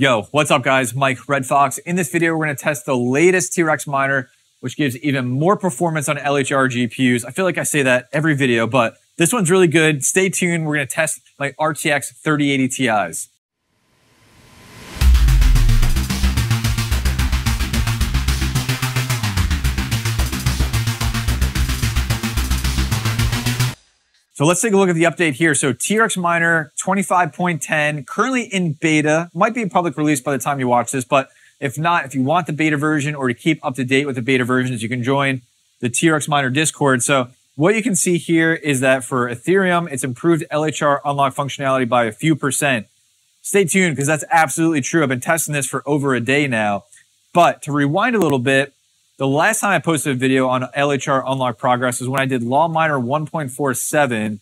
Yo, what's up guys? Mike Red Fox. In this video, we're gonna test the latest T-Rex Miner, which gives even more performance on LHR GPUs. I feel like I say that every video, but this one's really good. Stay tuned, we're gonna test my RTX 3080 Ti's. So let's take a look at the update here. So T-Rex Miner 25.10, currently in beta, might be a public release by the time you watch this, but if not, if you want the beta version or to keep up to date with the beta versions, you can join the T-Rex Miner Discord. So what you can see here is that for Ethereum, it's improved LHR unlock functionality by a few %. Stay tuned, because that's absolutely true. I've been testing this for over a day now. But to rewind a little bit, the last time I posted a video on LHR unlock progress is when I did lolMiner 1.47,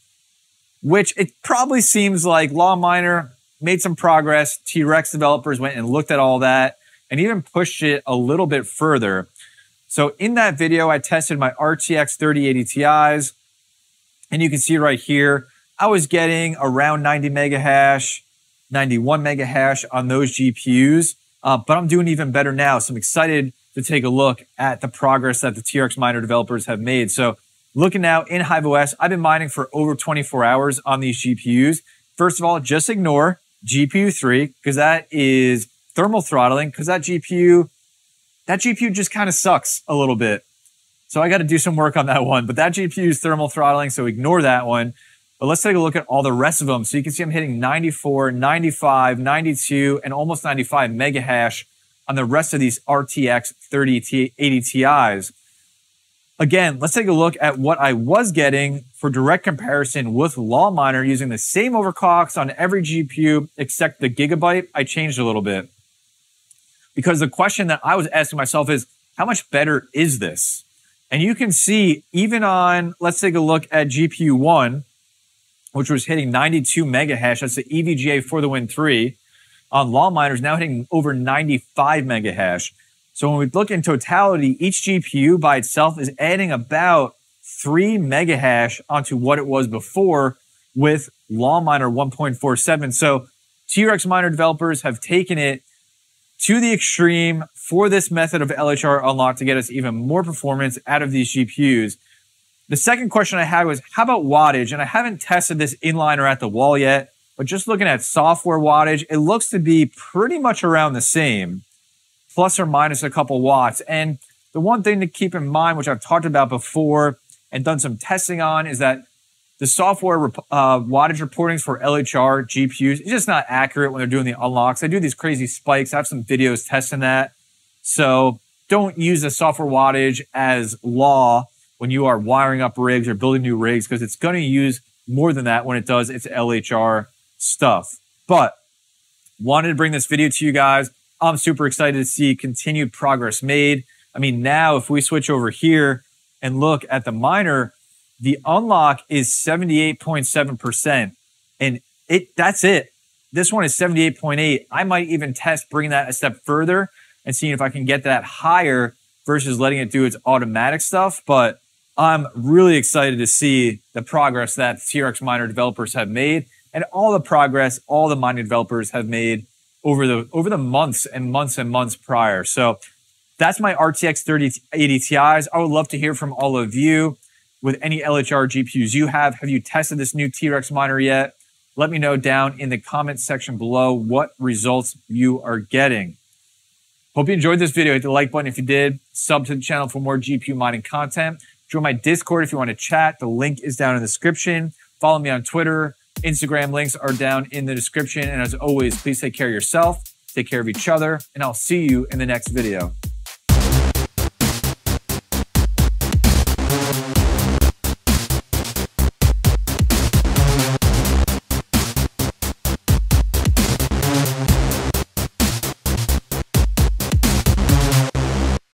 which it probably seems like lolMiner made some progress. T-Rex developers went and looked at all that and even pushed it a little bit further. So in that video, I tested my RTX 3080 Ti's, and you can see right here, I was getting around 90 mega hash, 91 mega hash on those GPUs, but I'm doing even better now. So I'm excited to take a look at the progress that the T-Rex Miner developers have made. So looking now in Hive OS, I've been mining for over 24 hours on these GPUs. First of all, just ignore GPU 3, because that is thermal throttling, because that GPU just kind of sucks a little bit. So I got to do some work on that one, but that GPU is thermal throttling, so ignore that one. But let's take a look at all the rest of them. So you can see I'm hitting 94, 95, 92, and almost 95 mega hash on the rest of these RTX 3080 Ti's. Again, let's take a look at what I was getting for direct comparison with lolMiner using the same overclocks on every GPU except the gigabyte. I changed a little bit, because the question that I was asking myself is, how much better is this? And you can see even on, let's take a look at GPU 1, which was hitting 92 mega hash. That's the EVGA for the Win 3. On lolMiner is now hitting over 95 mega hash. So when we look in totality, each GPU by itself is adding about 3 mega hash onto what it was before with lolMiner 1.47. So T-Rex Miner developers have taken it to the extreme for this method of LHR unlock to get us even more performance out of these GPUs. The second question I had was, how about wattage? And I haven't tested this inline or at the wall yet, but just looking at software wattage, it looks to be pretty much around the same, plus or minus a couple watts. And the one thing to keep in mind, which I've talked about before and done some testing on, is that the software wattage reportings for LHR GPUs is just not accurate when they're doing the unlocks. They do these crazy spikes. I have some videos testing that. So don't use the software wattage as law when you are wiring up rigs or building new rigs, because it's going to use more than that when it does its LHR stuff. But wanted to bring this video to you guys. I'm super excited to see continued progress made. I mean, now if we switch over here and look at the miner, the unlock is 78.7%, and that's it. This one is 78.8. I might even test bringing that a step further and seeing if I can get that higher versus letting it do its automatic stuff. But I'm really excited to see the progress that T-Rex Miner developers have made, and all the progress all the mining developers have made over the months and months and months prior. So that's my RTX 3080 Ti's. I would love to hear from all of you with any LHR GPUs you have. Have you tested this new T-Rex Miner yet? Let me know down in the comment section below what results you are getting. Hope you enjoyed this video. Hit the like button if you did. Sub to the channel for more GPU mining content. Join my Discord if you want to chat. The link is down in the description. Follow me on Twitter. Instagram links are down in the description. And as always, please take care of yourself, take care of each other, and I'll see you in the next video.